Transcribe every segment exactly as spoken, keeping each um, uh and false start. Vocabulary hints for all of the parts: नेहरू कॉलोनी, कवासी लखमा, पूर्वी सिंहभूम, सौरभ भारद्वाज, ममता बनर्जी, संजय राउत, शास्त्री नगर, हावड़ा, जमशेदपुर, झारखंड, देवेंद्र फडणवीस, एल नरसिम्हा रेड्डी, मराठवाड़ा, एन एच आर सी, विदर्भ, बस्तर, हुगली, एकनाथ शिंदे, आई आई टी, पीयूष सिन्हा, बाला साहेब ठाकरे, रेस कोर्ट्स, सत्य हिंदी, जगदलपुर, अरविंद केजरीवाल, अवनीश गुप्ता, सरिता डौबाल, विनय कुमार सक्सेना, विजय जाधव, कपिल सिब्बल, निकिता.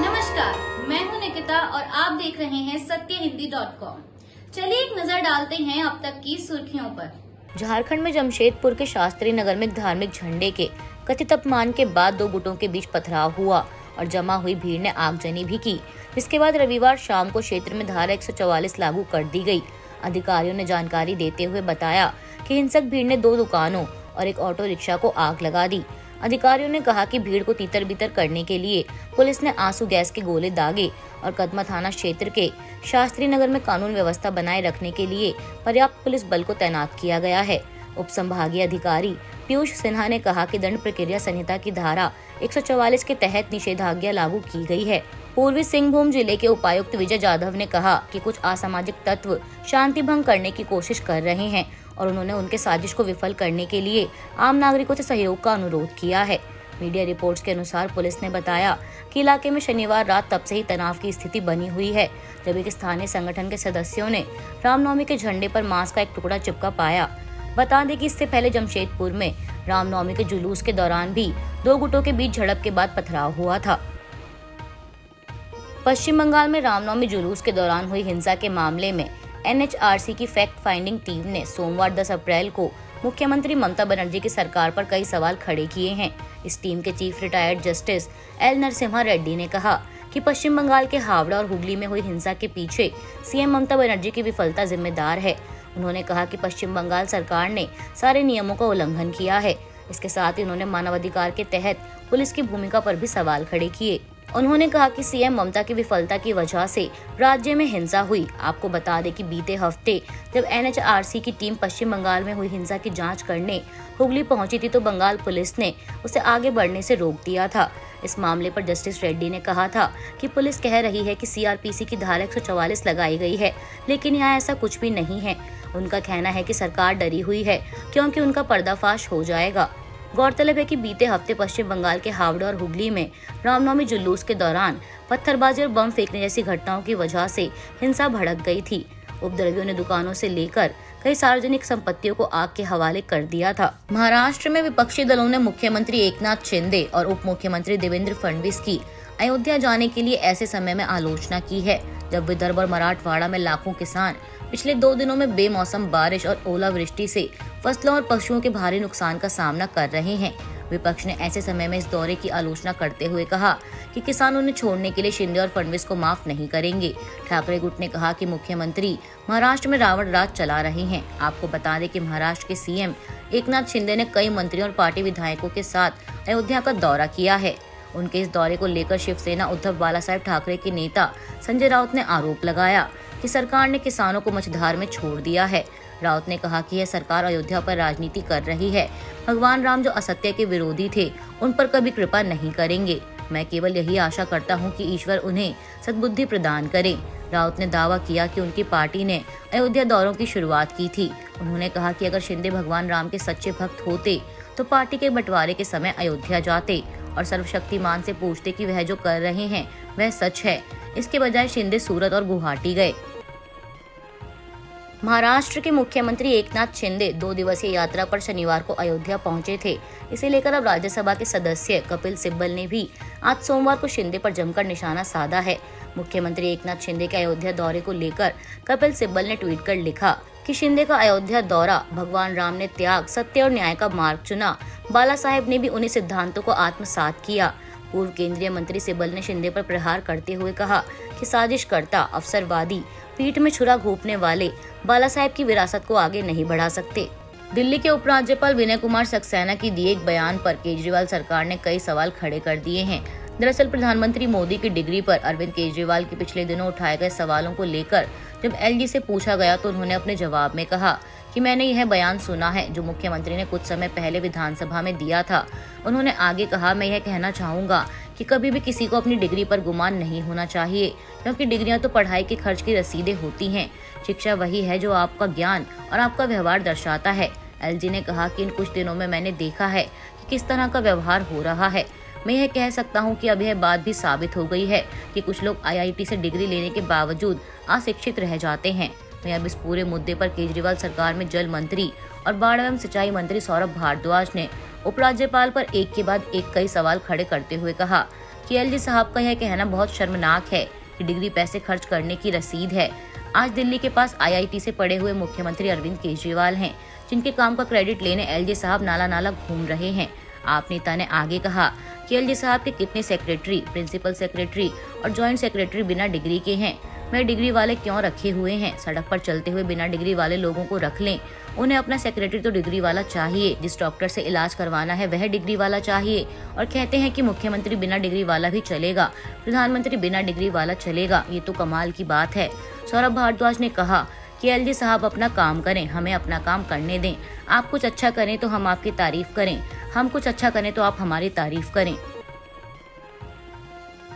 नमस्कार, मैं हूं निकिता और आप देख रहे हैं सत्य हिंदी डॉट कॉम। चलिए एक नजर डालते हैं अब तक की सुर्खियों पर। झारखंड में जमशेदपुर के शास्त्री नगर में धार्मिक झंडे के कथित अपमान के बाद दो गुटों के बीच पथराव हुआ और जमा हुई भीड़ ने आगजनी भी की। इसके बाद रविवार शाम को क्षेत्र में धारा एक सौ चौवालीस लागू कर दी गयी। अधिकारियों ने जानकारी देते हुए बताया कि हिंसक भीड़ ने दो दुकानों और एक ऑटो रिक्शा को आग लगा दी। अधिकारियों ने कहा कि भीड़ को तीतर बीतर करने के लिए पुलिस ने आंसू गैस के गोले दागे और कदमा थाना क्षेत्र के शास्त्री नगर में कानून व्यवस्था बनाए रखने के लिए पर्याप्त पुलिस बल को तैनात किया गया है। उप संभागीय अधिकारी पीयूष सिन्हा ने कहा कि दंड प्रक्रिया संहिता की धारा एक सौ चौवालीस के तहत निषेधाज्ञा लागू की गई है। पूर्वी सिंहभूम जिले के उपायुक्त विजय जाधव ने कहा कि कुछ असामाजिक तत्व शांति भंग करने की कोशिश कर रहे हैं और उन्होंने उनके साजिश को विफल करने के लिए आम नागरिकों से सहयोग का अनुरोध किया है। मीडिया रिपोर्ट्स के अनुसार पुलिस ने बताया कि इलाके में शनिवार रात तब से ही तनाव की स्थिति बनी हुई है, जबकि स्थानीय संगठन के सदस्यों ने रामनवमी के झंडे पर मांस का एक टुकड़ा चिपका पाया। बता दें कि इससे पहले जमशेदपुर में रामनवमी के जुलूस के दौरान भी दो गुटों के बीच झड़प के बाद पथराव हुआ था। पश्चिम बंगाल में रामनवमी जुलूस के दौरान हुई हिंसा के मामले में एन एच आर सी की फैक्ट फाइंडिंग टीम ने सोमवार दस अप्रैल को मुख्यमंत्री ममता बनर्जी की सरकार पर कई सवाल खड़े किए हैं। इस टीम के chief retired justice एल नरसिम्हा रेड्डी ने कहा कि पश्चिम बंगाल के हावड़ा और हुगली में हुई हिंसा के पीछे सी एम ममता बनर्जी की विफलता जिम्मेदार है। उन्होंने कहा कि पश्चिम बंगाल सरकार ने सारे नियमों का उल्लंघन किया है। इसके साथ ही उन्होंने मानवाधिकार के तहत पुलिस की भूमिका पर भी सवाल खड़े किए। उन्होंने कहा कि सी एम ममता की विफलता की वजह से राज्य में हिंसा हुई। आपको बता दें कि बीते हफ्ते जब एन एच आर सी की टीम पश्चिम बंगाल में हुई हिंसा की जांच करने हुगली पहुंची थी तो बंगाल पुलिस ने उसे आगे बढ़ने से रोक दिया था। इस मामले पर जस्टिस रेड्डी ने कहा था कि पुलिस कह रही है कि सी आर पी सी की धारा एक सौ चौवालीस लगाई गई है, लेकिन यहाँ ऐसा कुछ भी नहीं है। उनका कहना है कि सरकार डरी हुई है क्योंकि उनका पर्दाफाश हो जाएगा। गौरतलब है कि बीते हफ्ते पश्चिम बंगाल के हावड़ा और हुगली में रामनवमी जुलूस के दौरान पत्थरबाजी और बम फेंकने जैसी घटनाओं की वजह से हिंसा भड़क गई थी। उपद्रवियों ने दुकानों से लेकर कई सार्वजनिक संपत्तियों को आग के हवाले कर दिया था। महाराष्ट्र में विपक्षी दलों ने मुख्यमंत्री एकनाथ शिंदे और उप मुख्यमंत्री देवेंद्र फडणवीस की अयोध्या जाने के लिए ऐसे समय में आलोचना की है जब विदर्भ और मराठवाड़ा में लाखों किसान पिछले दो दिनों में बेमौसम बारिश और ओलावृष्टि से फसलों और पशुओं के भारी नुकसान का सामना कर रहे हैं। विपक्ष ने ऐसे समय में इस दौरे की आलोचना करते हुए कहा कि किसानों ने छोड़ने के लिए शिंदे और फडणवीस को माफ नहीं करेंगे। ठाकरे गुट ने कहा कि मुख्यमंत्री महाराष्ट्र में रावण राज चला रहे हैं। आपको बता दें कि महाराष्ट्र के सी एम एकनाथ शिंदे ने कई मंत्रियों और पार्टी विधायकों के साथ अयोध्या का दौरा किया है। उनके इस दौरे को लेकर शिवसेना उद्धव बाला साहेब ठाकरे के नेता संजय राउत ने आरोप लगाया कि सरकार ने किसानों को मझधार में छोड़ दिया है। राउत ने कहा कि यह सरकार अयोध्या पर राजनीति कर रही है। भगवान राम जो असत्य के विरोधी थे उन पर कभी कृपा नहीं करेंगे। मैं केवल यही आशा करता हूं कि ईश्वर उन्हें सद्बुद्धि प्रदान करे। राउत ने दावा किया कि उनकी पार्टी ने अयोध्या दौरों की शुरुआत की थी। उन्होंने कहा कि अगर शिंदे भगवान राम के सच्चे भक्त होते तो पार्टी के बंटवारे के समय अयोध्या जाते और सर्वशक्तिमान से पूछते कि वह जो कर रहे हैं वह सच है। इसके बजाय शिंदे सूरत और गुवाहाटी गए। महाराष्ट्र के मुख्यमंत्री एकनाथ शिंदे दो दिवसीय यात्रा पर शनिवार को अयोध्या पहुंचे थे। इसे लेकर अब राज्यसभा के सदस्य कपिल सिब्बल ने भी आज सोमवार को शिंदे पर जमकर निशाना साधा है। मुख्यमंत्री एकनाथ शिंदे के अयोध्या दौरे को लेकर कपिल सिब्बल ने ट्वीट कर लिखा कि शिंदे का अयोध्या दौरा भगवान राम ने त्याग, सत्य और न्याय का मार्ग चुना। बाला साहेब ने भी उन्हीं सिद्धांतों को आत्मसात किया। पूर्व केंद्रीय मंत्री सिब्बल ने शिंदे पर प्रहार करते हुए कहा कि साजिशकर्ता, अफसरवादी, पीठ में छुरा घोंपने वाले बाला साहेब की विरासत को आगे नहीं बढ़ा सकते। दिल्ली के उपराज्यपाल विनय कुमार सक्सेना की दिए एक बयान पर केजरीवाल सरकार ने कई सवाल खड़े कर दिए हैं। दरअसल प्रधानमंत्री मोदी की डिग्री पर अरविंद केजरीवाल के पिछले दिनों उठाए गए सवालों को लेकर जब एल जी से पूछा गया तो उन्होंने अपने जवाब में कहा कि मैंने यह बयान सुना है जो मुख्यमंत्री ने कुछ समय पहले विधानसभा में दिया था। उन्होंने आगे कहा, मैं यह कहना चाहूँगा कि कभी भी किसी को अपनी डिग्री पर गुमान नहीं होना चाहिए क्योंकि डिग्रियां तो पढ़ाई के खर्च की रसीदें होती हैं। शिक्षा वही है जो आपका ज्ञान और आपका व्यवहार दर्शाता है। एल जी ने कहा कि इन कुछ दिनों में मैंने देखा है कि किस तरह का व्यवहार हो रहा है। मैं यह कह सकता हूं कि अब यह बात भी साबित हो गई है कि कुछ लोग आई आई टी से डिग्री लेने के बावजूद अशिक्षित रह जाते हैं। मैं अब इस पूरे मुद्दे पर केजरीवाल सरकार में जल मंत्री और बाढ़ एवं सिंचाई मंत्री सौरभ भारद्वाज ने उपराज्यपाल पर एक के बाद एक कई सवाल खड़े करते हुए कहा केएलजी साहब का यह कहना बहुत शर्मनाक है कि डिग्री पैसे खर्च करने की रसीद है। आज दिल्ली के पास आईआईटी से पढ़े हुए मुख्यमंत्री अरविंद केजरीवाल हैं, जिनके काम का क्रेडिट लेने एलजी साहब नाला नाला घूम रहे हैं। आप नेता ने आगे कहा कि एलजी साहब के कितने सेक्रेटरी, प्रिंसिपल सेक्रेटरी और ज्वाइंट सेक्रेटरी बिना डिग्री के हैं। मैं डिग्री वाले क्यों रखे हुए हैं? सड़क पर चलते हुए बिना डिग्री वाले लोगों को रख लें। उन्हें अपना सेक्रेटरी तो डिग्री वाला चाहिए, जिस डॉक्टर से इलाज करवाना है वह डिग्री वाला चाहिए। और कहते हैं कि मुख्यमंत्री बिना डिग्री वाला भी चलेगा, प्रधानमंत्री बिना डिग्री वाला चलेगा। ये तो कमाल की बात है। सौरभ भारद्वाज ने कहा कि एलजी साहब अपना काम करें, हमें अपना काम करने दें। आप कुछ अच्छा करें तो हम आपकी तारीफ करें, हम कुछ अच्छा करें तो आप हमारी तारीफ करें।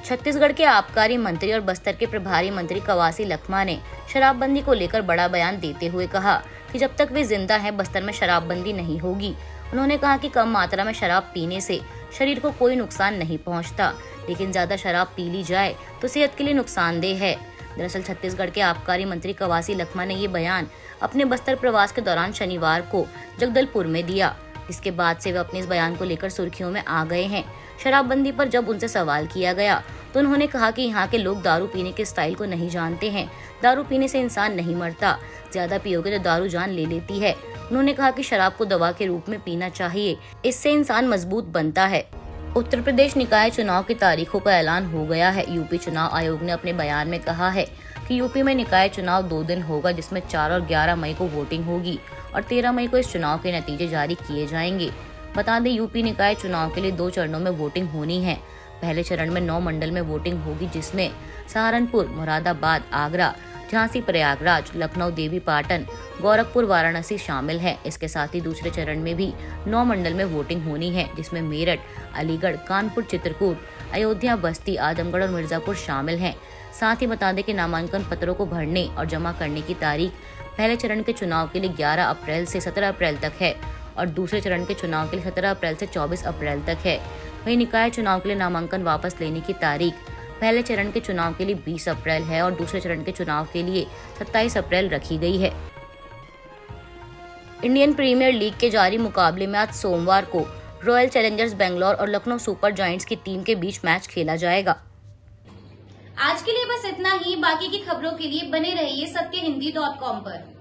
छत्तीसगढ़ के आबकारी मंत्री और बस्तर के प्रभारी मंत्री कवासी लखमा ने शराबबंदी को लेकर बड़ा बयान देते हुए कहा कि जब तक वे जिंदा हैं बस्तर में शराबबंदी नहीं होगी। उन्होंने कहा कि कम मात्रा में शराब पीने से शरीर को कोई नुकसान नहीं पहुंचता, लेकिन ज्यादा शराब पी ली जाए तो सेहत के लिए नुकसानदेह है। दरअसल छत्तीसगढ़ के आबकारी मंत्री कवासी लखमा ने ये बयान अपने बस्तर प्रवास के दौरान शनिवार को जगदलपुर में दिया। इसके बाद से वे अपने इस बयान को लेकर सुर्खियों में आ गए हैं। शराबबंदी पर जब उनसे सवाल किया गया तो उन्होंने कहा कि यहाँ के लोग दारू पीने के स्टाइल को नहीं जानते हैं। दारू पीने से इंसान नहीं मरता, ज्यादा पियोगे तो दारू जान ले लेती है। उन्होंने कहा कि शराब को दवा के रूप में पीना चाहिए, इससे इंसान मजबूत बनता है। उत्तर प्रदेश निकाय चुनाव की तारीखों का ऐलान हो गया है। यूपी चुनाव आयोग ने अपने बयान में कहा है कि यूपी में निकाय चुनाव दो दिन होगा, जिसमें चार और ग्यारह मई को वोटिंग होगी और तेरह मई को इस चुनाव के नतीजे जारी किए जाएंगे। बता दें, यूपी निकाय चुनाव के लिए दो चरणों में वोटिंग होनी है। पहले चरण में नौ मंडल में वोटिंग होगी, जिसमें सहारनपुर, मुरादाबाद, आगरा, झांसी, प्रयागराज, लखनऊ, देवीपाटन, गोरखपुर, वाराणसी शामिल है। इसके साथ ही दूसरे चरण में भी नौ मंडल में वोटिंग होनी है, जिसमें मेरठ, अलीगढ़, कानपुर, चित्रकूट, अयोध्या, बस्ती, आजमगढ़ और मिर्जापुर शामिल हैं। साथ ही बता दें कि नामांकन पत्रों को भरने और जमा करने की तारीख पहले चरण के चुनाव के लिए ग्यारह अप्रैल से सत्रह अप्रैल तक है और दूसरे चरण के चुनाव के लिए सत्रह अप्रैल से चौबीस अप्रैल तक है। वहीं निकाय चुनाव के लिए नामांकन वापस लेने की तारीख पहले चरण के चुनाव के लिए बीस अप्रैल है और दूसरे चरण के चुनाव के लिए सत्ताईस अप्रैल रखी गई है। इंडियन प्रीमियर लीग के जारी मुकाबले में आज सोमवार को रॉयल चैलेंजर्स बैंगलोर और लखनऊ सुपर जायंट्स की टीम के बीच मैच खेला जाएगा। आज के लिए बस इतना ही। बाकी की खबरों के लिए बने रहिए सत्य हिंदी डॉट कॉम पर।